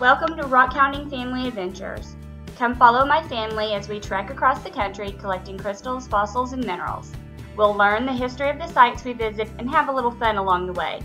Welcome to Rockhounding Family Adventures. Come follow my family as we trek across the country collecting crystals, fossils, and minerals. We'll learn the history of the sites we visit and have a little fun along the way.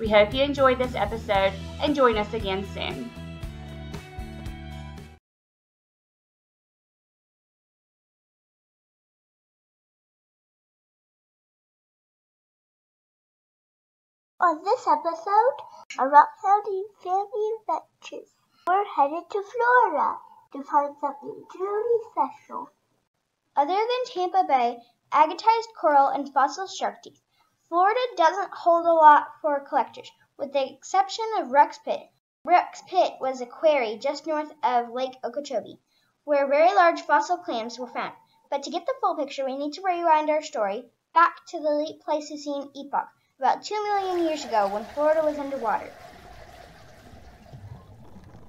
We hope you enjoyed this episode and join us again soon. On this episode of Rockhounding Family Adventures, we're headed to Florida to find something truly special. Other than Tampa Bay, agatized coral, and fossil shark teeth, Florida doesn't hold a lot for collectors, with the exception of Ruck's Pit. Ruck's Pit was a quarry just north of Lake Okeechobee, where very large fossil clams were found. But to get the full picture, we need to rewind our story back to the late Pleistocene epoch, about 2 million years ago when Florida was underwater.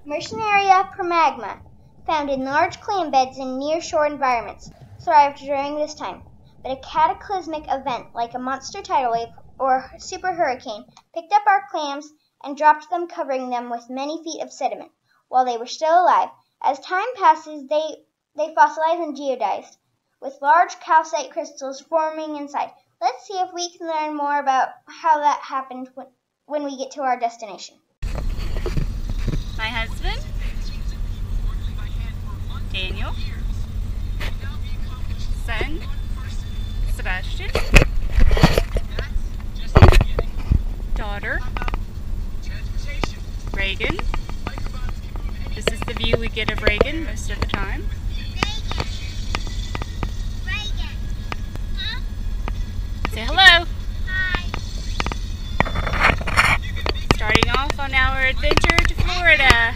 Mercenaria permagna, found in large clam beds in near-shore environments, thrived during this time. But a cataclysmic event like a monster tidal wave or super hurricane picked up our clams and dropped them, covering them with many feet of sediment while they were still alive. As time passes, they fossilize and geodized, with large calcite crystals forming inside. Let's see if we can learn more about how that happened when we get to our destination. My husband, Daniel, son, Sebastian, daughter, Reagan. This is the view we get of Reagan most of the time. Reagan. Huh? Say hello. Hi. Starting off on our adventure to Florida.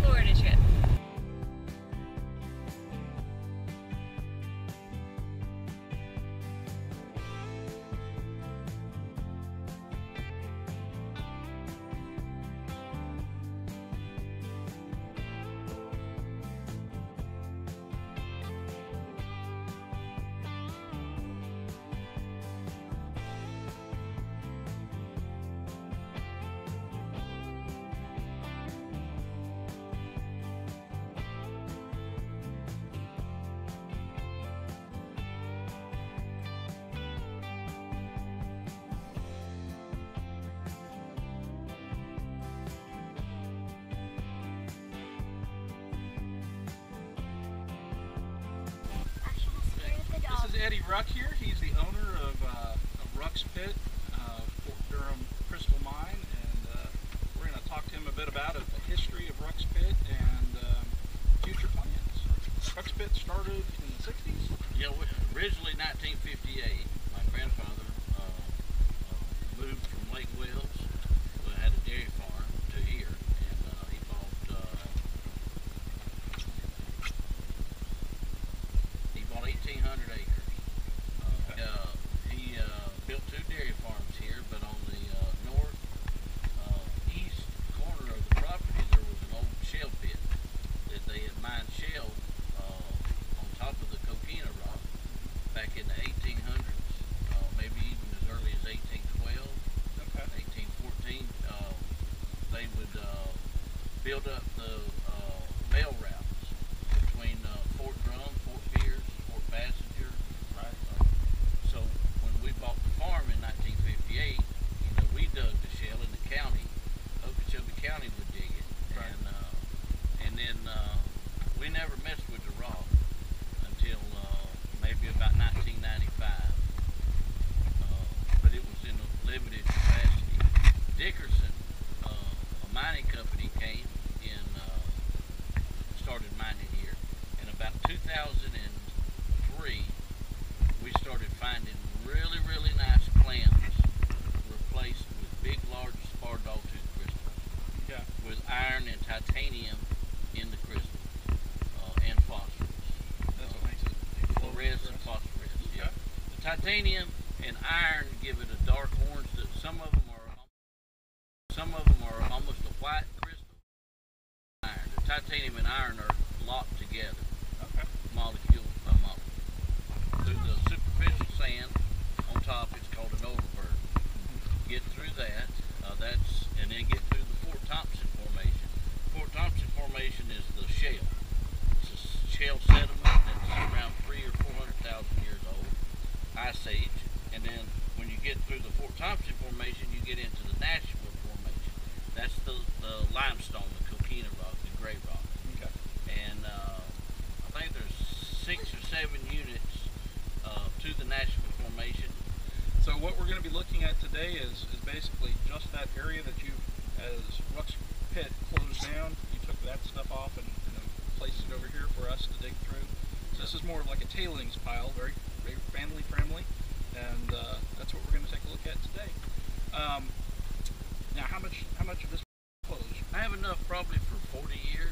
Florida trip. This is Eddie Ruck here. He's the owner of Ruck's Pit, Fort Drum Crystal Mine, and we're going to talk to him a bit about the history of Ruck's Pit and future plans. Ruck's Pit started in the 60s? Yeah, originally 1958. My grandfather moved from Lake Wells, who had a dairy farm, to here, and he bought 1,800 acres. He built two dairy farms here, but on the north east corner of the property there was an old shell pit that they had mined shell on top of the coquina rock back in the 1800s, maybe even as early as 1812, okay. 1814. They would build up the mail routes between Fort Drum, Fort Pierce, Fort Passenger, right? We bought the farm in 1958, you know, we dug the shell in the county, Okeechobee County would dig it, right. And then we never messed with the rock until maybe about 1995, but it was in a limited capacity. Dickerson titanium and iron give it a dark orange that some of them are almost a white crystal. Iron. The titanium and iron are locked together, okay. Molecule by molecule. Through the superficial sand on top, it's called an overburden. Get through that, and then get through the Fort Thompson formation. Fort Thompson formation is the shale. It's a shale sediment that's around 300,000 or 400,000 years old, ice age. And then when you get through the Fort Thompson formation, you get into the Nashua formation. That's the limestone, the coquina rock, the gray rock. Okay. And I think there's 6 or 7 units to the Nashua formation. So what we're going to be looking at today is basically just that area that you, as Ruck's Pit closed down, you took that stuff off and placed it over here for us to dig through. So this is more of like a tailings pile, very, very family friendly, and that's what we're going to take a look at today. Now, how much of this closed? I have enough probably for 40 years.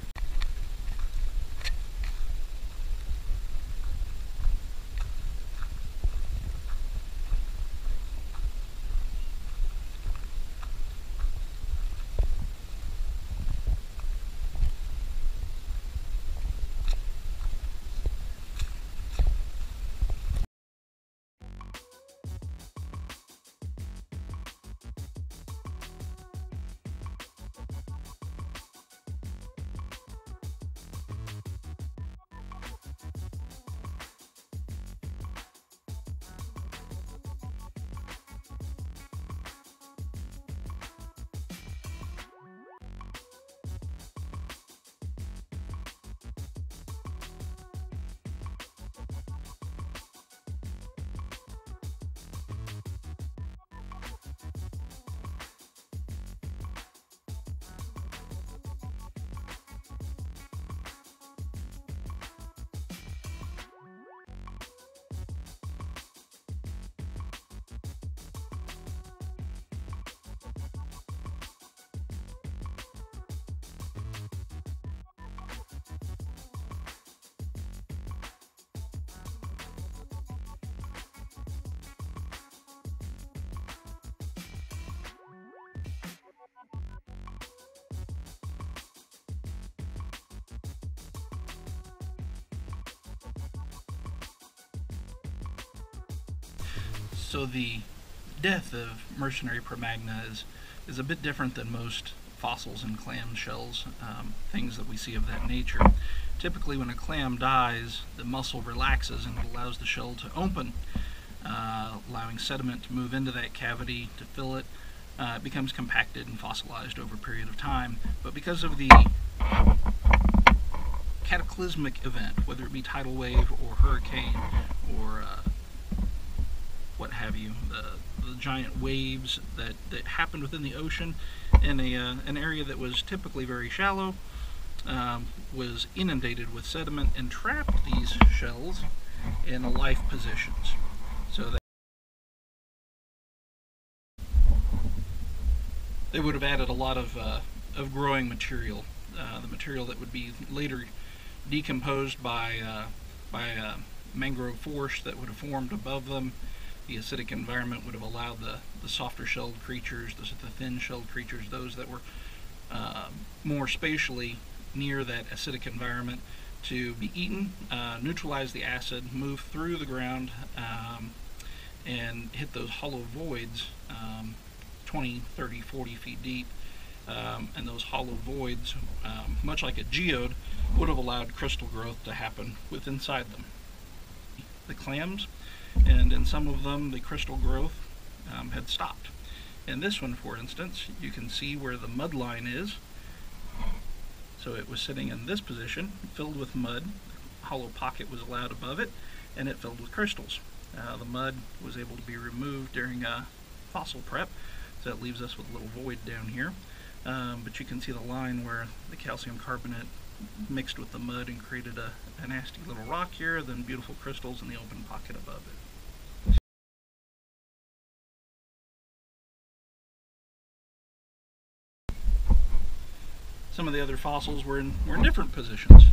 So the death of Mercenaria permagna is a bit different than most fossils and clam shells, things that we see of that nature. Typically when a clam dies, the muscle relaxes and it allows the shell to open, allowing sediment to move into that cavity to fill it. It becomes compacted and fossilized over a period of time. But because of the cataclysmic event, whether it be tidal wave or hurricane or what have you, the giant waves that happened within the ocean in an area that was typically very shallow, was inundated with sediment and trapped these shells in life positions. So that they would have added a lot of growing material, the material that would be later decomposed by mangrove forest that would have formed above them. The acidic environment would have allowed the softer-shelled creatures, the thin-shelled creatures, those that were more spatially near that acidic environment, to be eaten, neutralize the acid, move through the ground, and hit those hollow voids 20, 30, 40 feet deep. And those hollow voids, much like a geode, would have allowed crystal growth to happen within inside them. The clams, and in some of them the crystal growth had stopped. In this one, for instance, you can see where the mud line is. So it was sitting in this position, filled with mud. A hollow pocket was allowed above it, and it filled with crystals. The mud was able to be removed during a fossil prep, so that leaves us with a little void down here. But you can see the line where the calcium carbonate mixed with the mud and created a nasty little rock here, then beautiful crystals in the open pocket above it. Some of the other fossils were in different positions.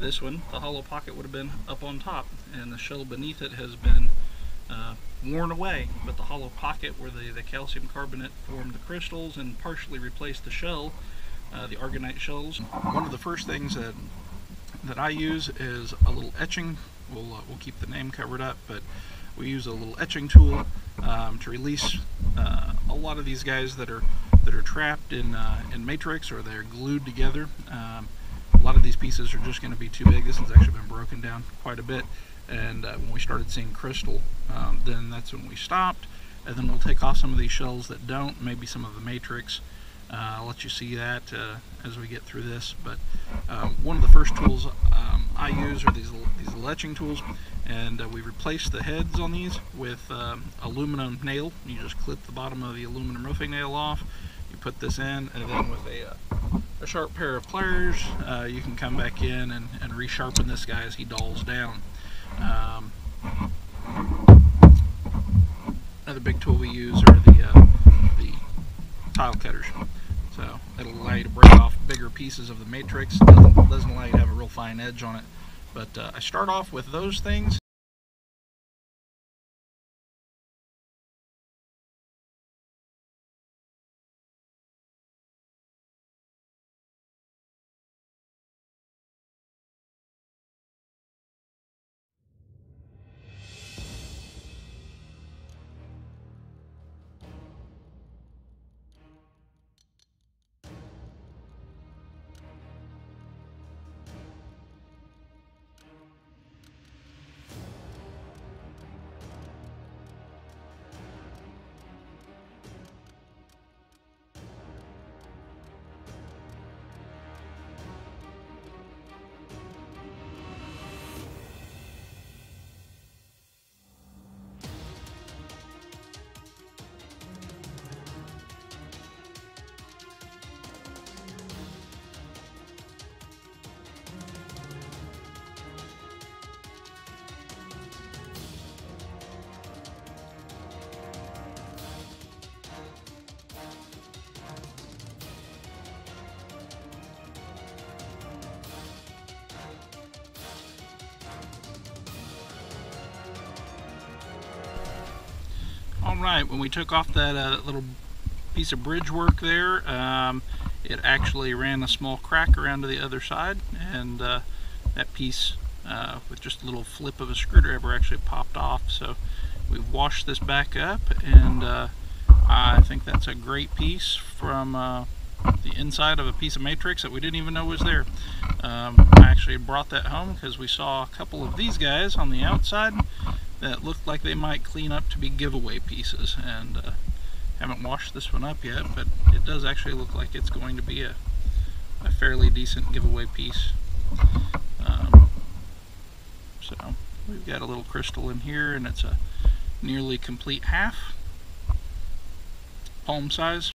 This one, the hollow pocket, would have been up on top, and the shell beneath it has been worn away, but the hollow pocket where the calcium carbonate formed the crystals and partially replaced the shell, the argonite shells. One of the first things that I use is a little etching. We'll keep the name covered up, but we use a little etching tool to release a lot of these guys that are trapped in matrix, or they're glued together. A lot of these pieces are just going to be too big. This one's actually been broken down quite a bit, and when we started seeing crystal, then that's when we stopped. And then we'll take off some of these shells that don't, maybe some of the matrix. I'll let you see that as we get through this, but one of the first tools I use are these little etching tools, and we replace the heads on these with aluminum nail. You just clip the bottom of the aluminum roofing nail off, you put this in, and then with a sharp pair of pliers you can come back in and resharpen this guy as he dulls down. Another big tool we use are the tile cutters. So it'll allow you to break off bigger pieces of the matrix. It doesn't allow you to have a real fine edge on it. But I start off with those things. Right, when we took off that little piece of bridge work there, it actually ran a small crack around to the other side, and that piece with just a little flip of a screwdriver actually popped off. So we washed this back up, and I think that's a great piece from the inside of a piece of matrix that we didn't even know was there. I actually brought that home because we saw a couple of these guys on the outside that looked like they might clean up to be giveaway pieces, and haven't washed this one up yet, but it does actually look like it's going to be a fairly decent giveaway piece. So we've got a little crystal in here, and it's a nearly complete half, palm size.